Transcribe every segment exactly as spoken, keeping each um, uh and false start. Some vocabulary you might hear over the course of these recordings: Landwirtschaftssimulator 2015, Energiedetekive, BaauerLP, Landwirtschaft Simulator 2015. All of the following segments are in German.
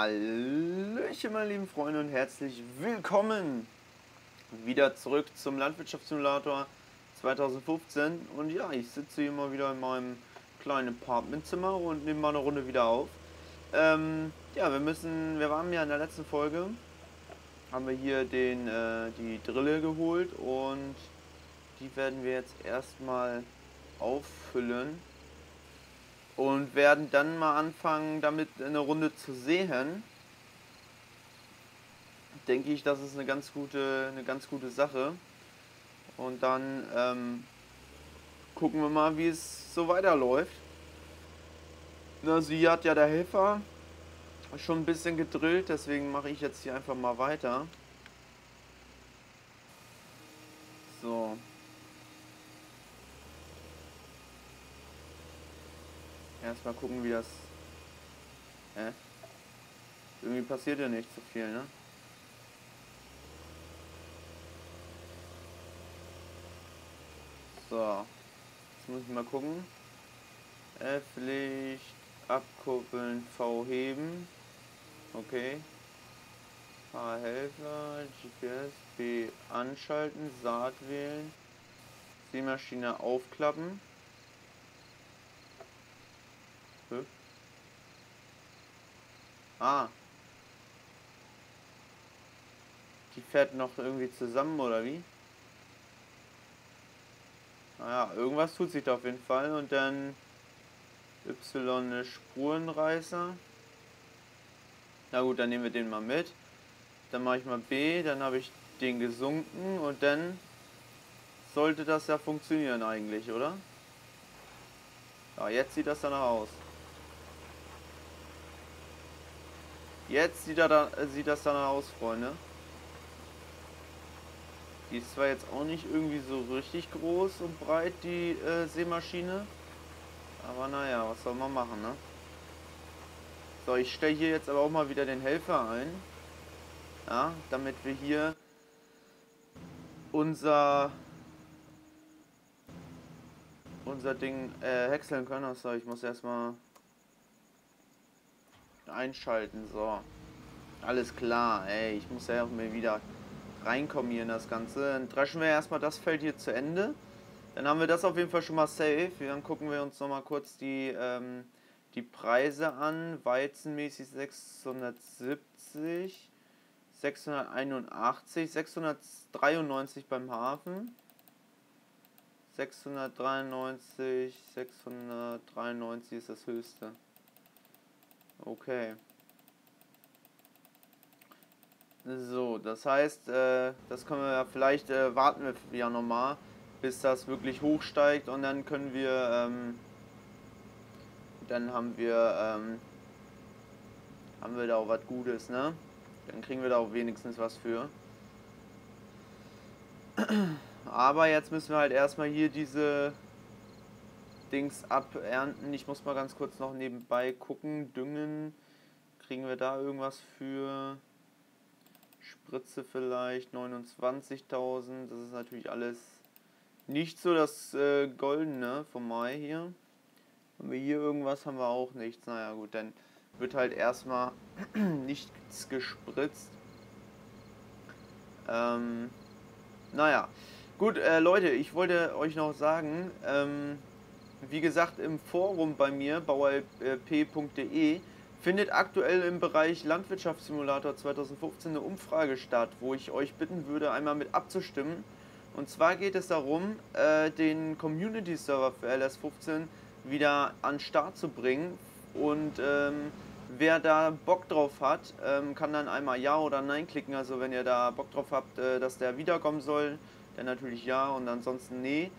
Hallöchen meine lieben Freunde und herzlich willkommen wieder zurück zum Landwirtschaftssimulator zwanzig fünfzehn. Und ja, ich sitze hier mal wieder in meinem kleinen Apartmentzimmer und nehme mal eine Runde wieder auf. Ähm, ja, wir müssen, wir waren ja in der letzten Folge, haben wir hier den, äh, die Drille geholt und die werden wir jetzt erstmal auffüllen. Und werden dann mal anfangen, damit eine Runde zu sehen. Denke ich, das ist eine ganz gute, eine ganz gute Sache. Und dann ähm, gucken wir mal, wie es so weiterläuft. Also hier hat ja der Helfer schon ein bisschen gedrillt, deswegen mache ich jetzt hier einfach mal weiter. So. Erstmal gucken, wie das... Hä? Irgendwie passiert ja nicht so viel, ne? So. Jetzt muss ich mal gucken. F-Licht, abkuppeln, V heben. Okay. Fahrhelfer, G P S, B anschalten, Saat wählen. Sämaschine aufklappen. Ah. Die fährt noch irgendwie zusammen, oder wie? Naja, irgendwas tut sich da auf jeden Fall. Und dann Y Spurenreißer. Na gut, dann nehmen wir den mal mit. Dann mache ich mal B, dann habe ich den gesunken und dann sollte das ja funktionieren eigentlich, oder? Ja, jetzt sieht das danach aus. Jetzt sieht, er da, äh, sieht das dann aus, Freunde. Die ist zwar jetzt auch nicht irgendwie so richtig groß und breit, die äh, Sämaschine. Aber naja, was soll man machen, ne? So, ich stelle hier jetzt aber auch mal wieder den Helfer ein. Ja, damit wir hier unser... unser Ding äh, häckseln können. Also ich muss erstmal... einschalten, so. Alles klar, ey, ich muss ja auch mal wieder reinkommen hier in das Ganze. Dann dreschen wir erstmal das Feld hier zu Ende. Dann haben wir das auf jeden Fall schon mal safe. Dann gucken wir uns noch mal kurz die, ähm, die Preise an. Weizenmäßig sechshundertsiebzig, sechshunderteinundachtzig, sechshundertdreiundneunzig beim Hafen. sechshundertdreiundneunzig, sechshundertdreiundneunzig ist das höchste. Okay. So, das heißt, äh, das können wir ja vielleicht, äh, warten wir ja nochmal, bis das wirklich hochsteigt und dann können wir, ähm, dann haben wir, ähm, haben wir da auch was Gutes, ne? Dann kriegen wir da auch wenigstens was für. Aber jetzt müssen wir halt erstmal hier diese... Dings abernten. Ich muss mal ganz kurz noch nebenbei gucken. Düngen. Kriegen wir da irgendwas für? Spritze vielleicht. neunundzwanzigtausend. Das ist natürlich alles nicht so das äh, Goldene vom Mai hier. Haben wir hier irgendwas? Haben wir auch nichts. Naja gut, dann wird halt erstmal nichts gespritzt. Ähm, naja. Gut, äh, Leute, ich wollte euch noch sagen, ähm, wie gesagt, im Forum bei mir, bauer L P punkt de, findet aktuell im Bereich Landwirtschaftssimulator zwanzig fünfzehn eine Umfrage statt, wo ich euch bitten würde, einmal mit abzustimmen. Und zwar geht es darum, äh, den Community-Server für L S fünfzehn wieder an den Start zu bringen. Und ähm, wer da Bock drauf hat, ähm, kann dann einmal Ja oder Nein klicken. Also wenn ihr da Bock drauf habt, äh, dass der wiederkommen soll, dann natürlich Ja und ansonsten Nee.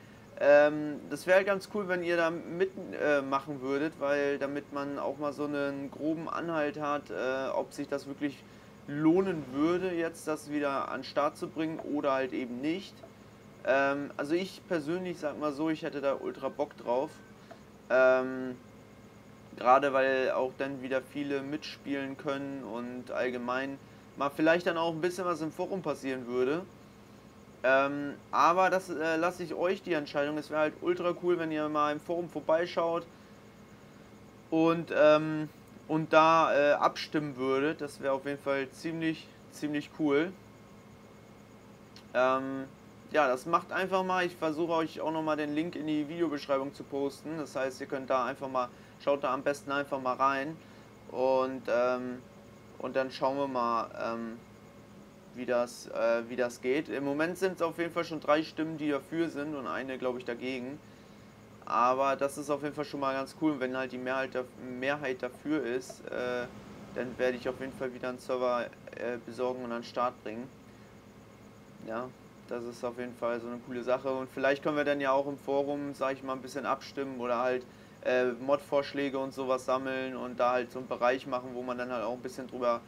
Ähm, das wäre halt ganz cool, wenn ihr da mitmachen äh, würdet, weil damit man auch mal so einen groben Anhalt hat, äh, ob sich das wirklich lohnen würde, jetzt das wieder an den Start zu bringen oder halt eben nicht. Ähm, also ich persönlich sag mal so, ich hätte da ultra Bock drauf. Ähm, Gerade weil auch dann wieder viele mitspielen können und allgemein mal vielleicht dann auch ein bisschen was im Forum passieren würde. Ähm, aber das äh, lasse ich euch die Entscheidung. Es wäre halt ultra cool, wenn ihr mal im Forum vorbeischaut und ähm, und da äh, abstimmen würde. Das wäre auf jeden Fall ziemlich, ziemlich cool. Ähm, ja, das macht einfach mal. Ich versuche euch auch nochmal den Link in die Videobeschreibung zu posten. Das heißt, ihr könnt da einfach mal, schaut da am besten einfach mal rein. Und, ähm, und dann schauen wir mal, ähm, wie das, äh, wie das geht. Im Moment sind es auf jeden Fall schon drei Stimmen, die dafür sind und eine, glaube ich, dagegen. Aber das ist auf jeden Fall schon mal ganz cool. Und wenn halt die Mehrheit, Mehrheit dafür ist, äh, dann werde ich auf jeden Fall wieder einen Server äh, besorgen und an den Start bringen. Ja, das ist auf jeden Fall so eine coole Sache. Und vielleicht können wir dann ja auch im Forum, sage ich mal, ein bisschen abstimmen oder halt äh, Mod-Vorschläge und sowas sammeln und da halt so einen Bereich machen, wo man dann halt auch ein bisschen drüber,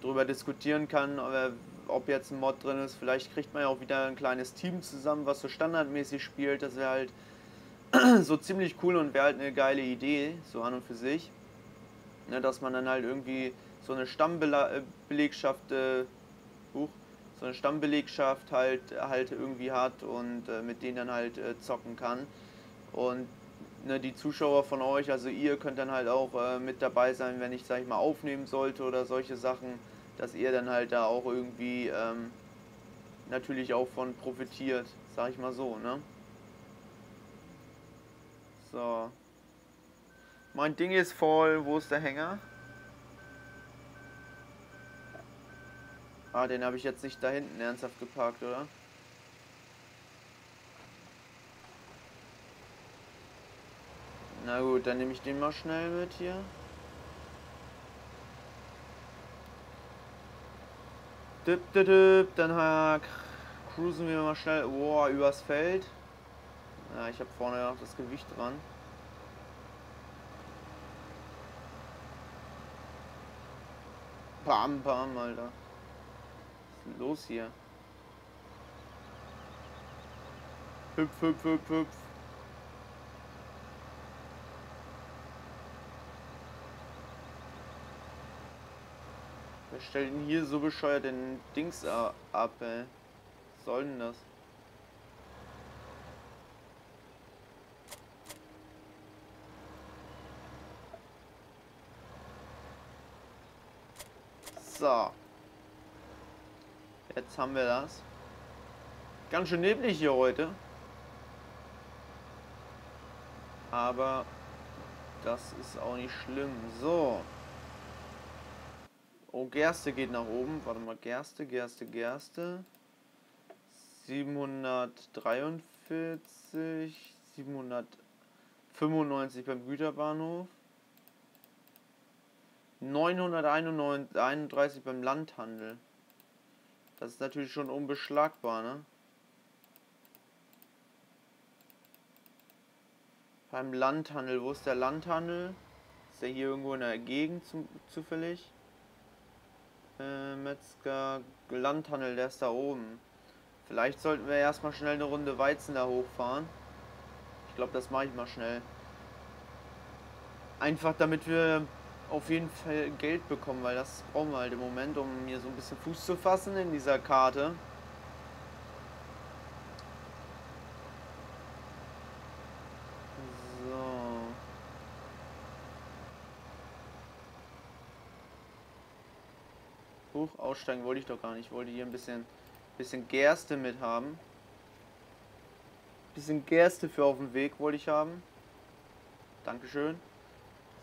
drüber diskutieren kann, aber ob jetzt ein Mod drin ist. Vielleicht kriegt man ja auch wieder ein kleines Team zusammen, was so standardmäßig spielt. Das wäre halt so ziemlich cool und wäre halt eine geile Idee, so an und für sich. Ne, dass man dann halt irgendwie so eine Stammbelegschaft äh, uh, so eine Stammbelegschaft halt halt irgendwie hat und äh, mit denen dann halt äh, zocken kann. Und ne, die Zuschauer von euch, also ihr könnt dann halt auch äh, mit dabei sein, wenn ich, sag ich mal, aufnehmen sollte oder solche Sachen, dass ihr dann halt da auch irgendwie ähm, natürlich auch von profitiert, sag ich mal so, ne? So. Mein Ding ist voll. Wo ist der Hänger? Ah, den habe ich jetzt nicht da hinten ernsthaft geparkt, oder? Na gut, dann nehme ich den mal schnell mit hier. Dip, dip, dip. Dann äh, cruisen wir mal schnell, boah, übers Feld. Ja, ich habe vorne noch das Gewicht dran. Bam, bam, Alter. Was ist denn los hier? Hüpf, hüpf, hüpf, hüpf. Wer stellt denn hier so bescheuert den Dings ab, ey? Was soll denn das? So. Jetzt haben wir das. Ganz schön neblig hier heute. Aber das ist auch nicht schlimm. So. Oh, Gerste geht nach oben. Warte mal, Gerste, Gerste, Gerste. siebenhundertdreiundvierzig, siebenhundertfünfundneunzig beim Güterbahnhof. neunhunderteinunddreißig beim Landhandel. Das ist natürlich schon unbeschlagbar, ne? Beim Landhandel, wo ist der Landhandel? Ist der hier irgendwo in der Gegend zum, zufällig? Äh, Metzger, Landhandel, der ist da oben. Vielleicht sollten wir erstmal schnell eine Runde Weizen da hochfahren. Ich glaube, das mache ich mal schnell. Einfach damit wir auf jeden Fall Geld bekommen, weil das brauchen wir halt im Moment, um hier so ein bisschen Fuß zu fassen in dieser Karte. So. Huch, aussteigen wollte ich doch gar nicht. Ich wollte hier ein bisschen, bisschen Gerste mit haben. Ein bisschen Gerste für auf dem Weg wollte ich haben. Dankeschön.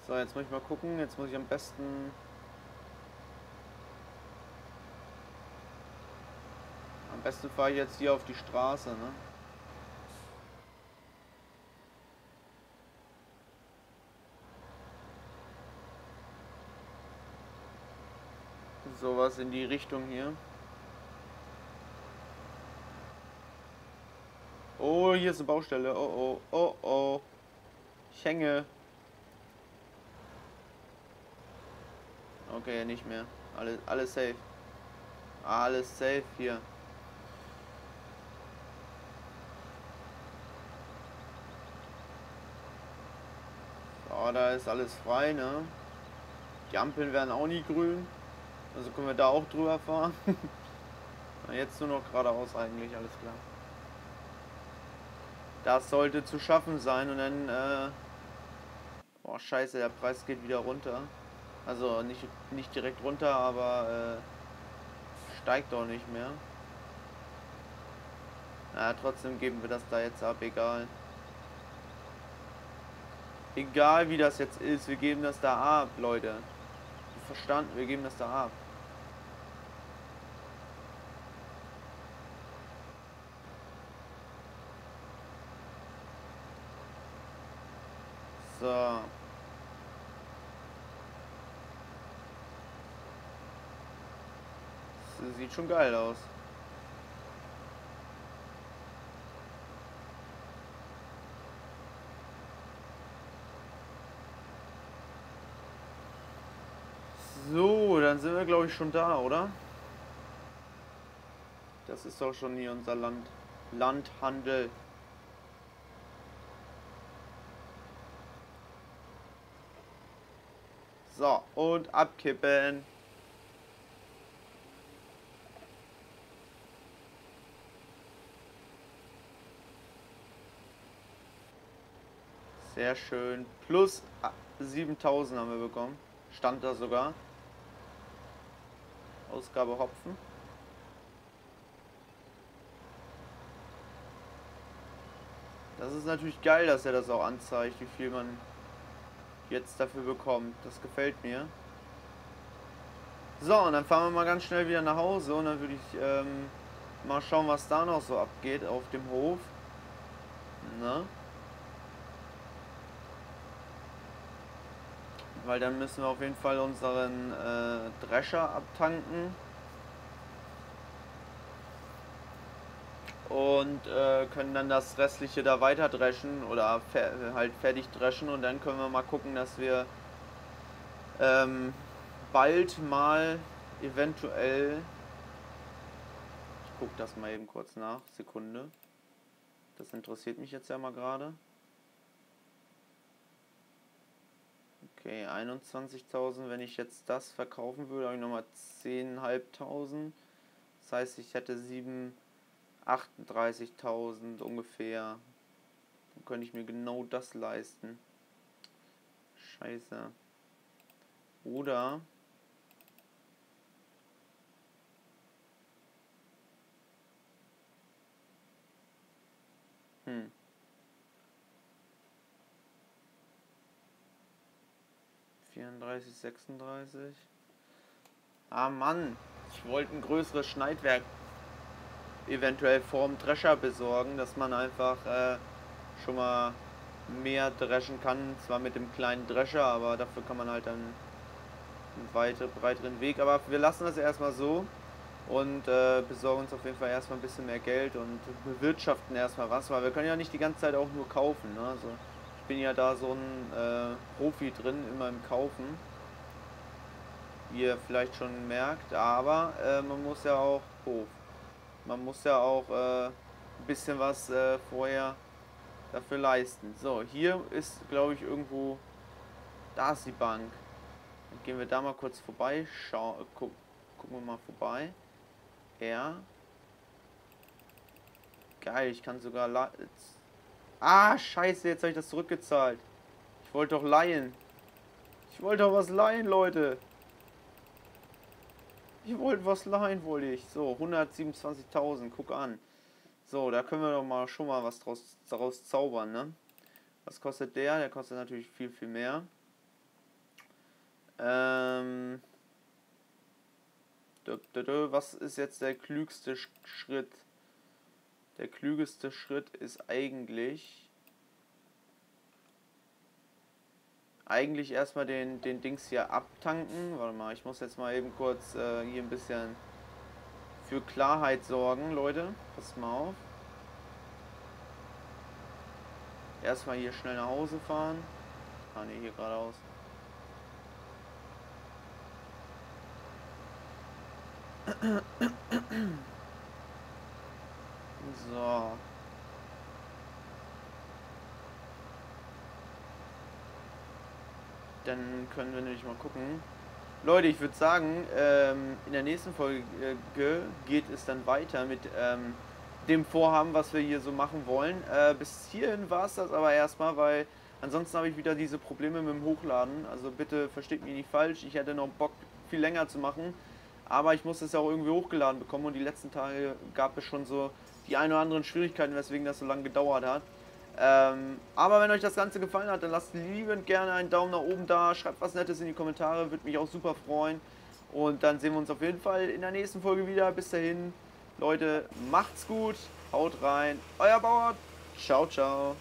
So, jetzt muss ich mal gucken, jetzt muss ich am besten am besten fahre ich jetzt hier auf die Straße, ne? Sowas in die Richtung hier. Oh, hier ist eine Baustelle. Oh, oh, oh, oh. Ich hänge. Okay, nicht mehr. Alles, alles safe. Alles safe hier. So, da ist alles frei, ne? Die Ampeln werden auch nie grün. Also können wir da auch drüber fahren. Jetzt nur noch geradeaus eigentlich, alles klar. Das sollte zu schaffen sein und dann... Äh oh, scheiße, der Preis geht wieder runter. Also nicht, nicht direkt runter, aber äh, steigt auch nicht mehr. Na, trotzdem geben wir das da jetzt ab, egal. Egal wie das jetzt ist, wir geben das da ab, Leute. Verstanden, wir geben das da ab. So. Das sieht schon geil aus. So, dann sind wir, glaube ich, schon da, oder? Das ist doch schon hier unser Land. Landhandel. So, und abkippen. Sehr schön. Plus siebentausend haben wir bekommen. Stand da sogar. Ausgabe Hopfen. Das ist natürlich geil, dass er das auch anzeigt, wie viel man jetzt dafür bekommt. Das gefällt mir. So, und dann fahren wir mal ganz schnell wieder nach Hause und dann würde ich ähm, mal schauen, was da noch so abgeht auf dem Hof. Na? Weil dann müssen wir auf jeden Fall unseren äh, Drescher abtanken. Und äh, können dann das Restliche da weiter dreschen oder fer halt fertig dreschen. Und dann können wir mal gucken, dass wir ähm, bald mal eventuell... Ich gucke das mal eben kurz nach. Sekunde. Das interessiert mich jetzt ja mal gerade. Okay, einundzwanzigtausend, wenn ich jetzt das verkaufen würde, habe ich nochmal zehntausendfünfhundert. Das heißt, ich hätte achtunddreißigtausend ungefähr. Dann könnte ich mir genau das leisten. Scheiße. Oder... Hm. vierunddreißig, sechsunddreißig. Ah Mann, ich wollte ein größeres Schneidwerk eventuell vorm Drescher besorgen, dass man einfach äh, schon mal mehr dreschen kann. Zwar mit dem kleinen Drescher, aber dafür kann man halt dann einen weiteren, breiteren Weg. Aber wir lassen das erstmal so und äh, besorgen uns auf jeden Fall erstmal ein bisschen mehr Geld und bewirtschaften erstmal was, weil wir können ja nicht die ganze Zeit auch nur kaufen, ne? Also ich bin ja da so ein äh, Profi drin, immer im Kaufen, wie ihr vielleicht schon merkt, aber äh, man muss ja auch Hof, man muss ja auch äh, ein bisschen was äh, vorher dafür leisten. So, hier ist, glaube ich, irgendwo, da ist die Bank, dann gehen wir da mal kurz vorbei, schau, äh, guck, gucken wir mal vorbei, ja, geil, ich kann sogar... La Ah, scheiße, jetzt habe ich das zurückgezahlt. Ich wollte doch leihen. Ich wollte doch was leihen, Leute. Ich wollte was leihen, wollte ich. So, hundertsiebenundzwanzigtausend, guck an. So, da können wir doch mal schon mal was draus, daraus zaubern, ne? Was kostet der? Der kostet natürlich viel, viel mehr. Ähm... Was ist jetzt der klügste Schritt? Der klügste Schritt ist eigentlich, eigentlich erstmal den, den Dings hier abtanken. Warte mal, ich muss jetzt mal eben kurz äh, hier ein bisschen für Klarheit sorgen, Leute. Passt mal auf. Erstmal hier schnell nach Hause fahren. Ah ne, hier geradeaus. So. Dann können wir nämlich mal gucken. Leute, ich würde sagen, ähm, in der nächsten Folge geht es dann weiter mit ähm, dem Vorhaben, was wir hier so machen wollen. Äh, bis hierhin war es das aber erstmal, weil Ansonsten habe ich wieder diese Probleme mit dem Hochladen, also bitte versteht mich nicht falsch, ich hätte noch Bock viel länger zu machen, aber ich muss es ja auch irgendwie hochgeladen bekommen und die letzten Tage gab es schon so die ein oder anderen Schwierigkeiten, weswegen das so lange gedauert hat. Ähm, aber wenn euch das Ganze gefallen hat, dann lasst liebend gerne einen Daumen nach oben da, schreibt was Nettes in die Kommentare, würde mich auch super freuen. Und dann sehen wir uns auf jeden Fall in der nächsten Folge wieder. Bis dahin, Leute, macht's gut, haut rein, euer Bauer, ciao, ciao.